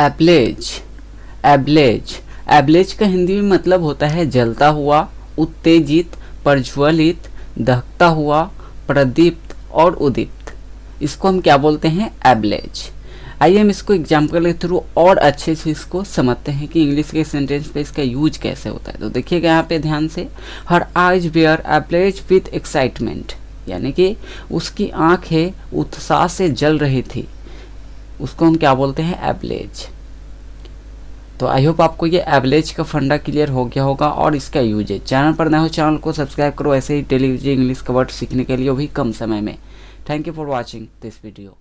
Ablaze. Ablaze ablaze का हिंदी में मतलब होता है जलता हुआ, उत्तेजित, प्रज्वलित, दहकता हुआ, प्रदीप्त और उदीप्त। इसको हम क्या बोलते हैं? एब्लेज। आइए हम इसको एग्जाम्पल के थ्रू और अच्छे से इसको समझते हैं कि इंग्लिश के सेंटेंस पे इसका यूज कैसे होता है। तो देखिएगा यहाँ पे ध्यान से, हर eyes were ablaze with excitement, यानी कि उसकी आंखें उत्साह से जल रही थी, उसको हम क्या बोलते हैं? एब्लेज। तो आई होप आपको ये एब्लेज का फंडा क्लियर हो गया होगा और इसका यूज है। चैनल पर नए हो चैनल को सब्सक्राइब करो ऐसे ही डेली इंग्लिश का वर्ड सीखने के लिए भी कम समय में। Thank you for watching this video.